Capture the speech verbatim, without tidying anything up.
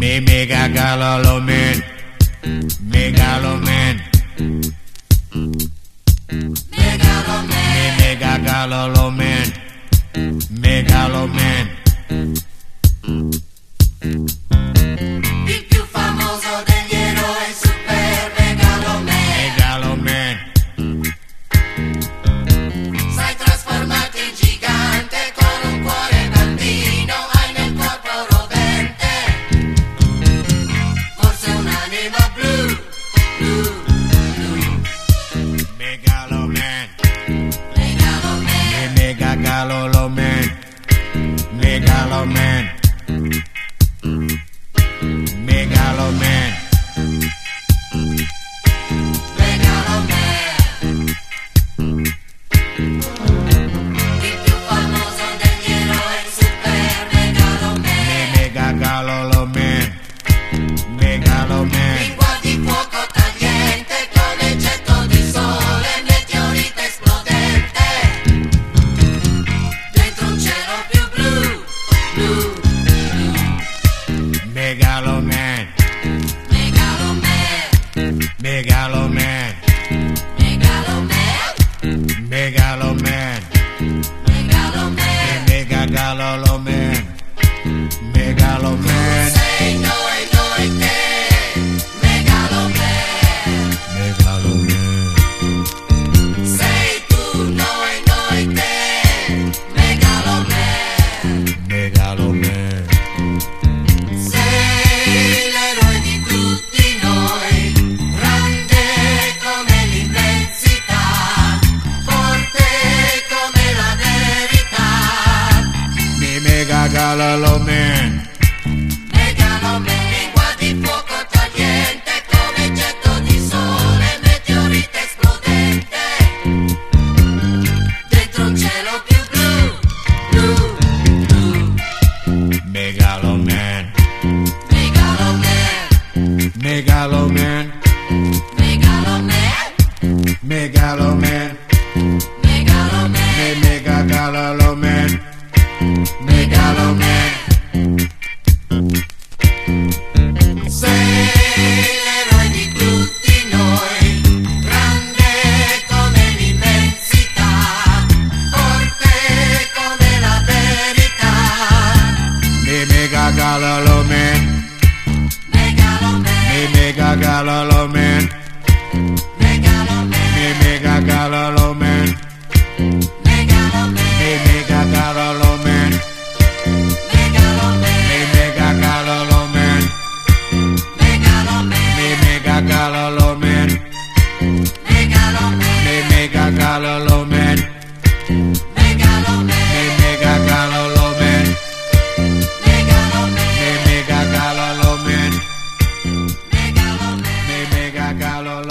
Me Megaloman, Megaloman, Megaloman, Megaloman, Megaloman. Più famoso degli eroi, super Megaloman, Megaloman. Sai trasformarti in gigante con un cuore bambino, hai nel corpo rovente, forse un'anima blu, blu, blu. Megaloman, Megaloman, Megaloman, Megaloman. Megaloman, Megaloman. Il più famoso degli eroi, super Megaloman, Megaloman, Megaloman. Lingua di fuoco tagliente, come getto di sole, meteorite esplodente, dentro un cielo più blu, blu. Megaloman, Megaloman, Megaloman, Megaloman, Megaloman, Megaloman, Megaloman, Megaloman. Sei noi, noi te, Megaloman, Megaloman. Sei tu, noi, noi te, Megaloman, Megaloman. Megaloman, Megaloman. Lingua di fuoco tagliente, come getto di sole, meteorite esplodente, dentro un cielo più blu, blu, blu. Megaloman, Megaloman, Megaloman, Megaloman, Megaloman, Megaloman. Megaloman. Sei l'eroe di tutti noi, grande come l'immensità, forte come la verità. Me Megaloman, Megaloman, me Megaloman, Megaloman, me Megaloman, Megaloman, me Megaloman. Megaloman, Megaloman, Megaloman, Megaloman, Megaloman, Megaloman.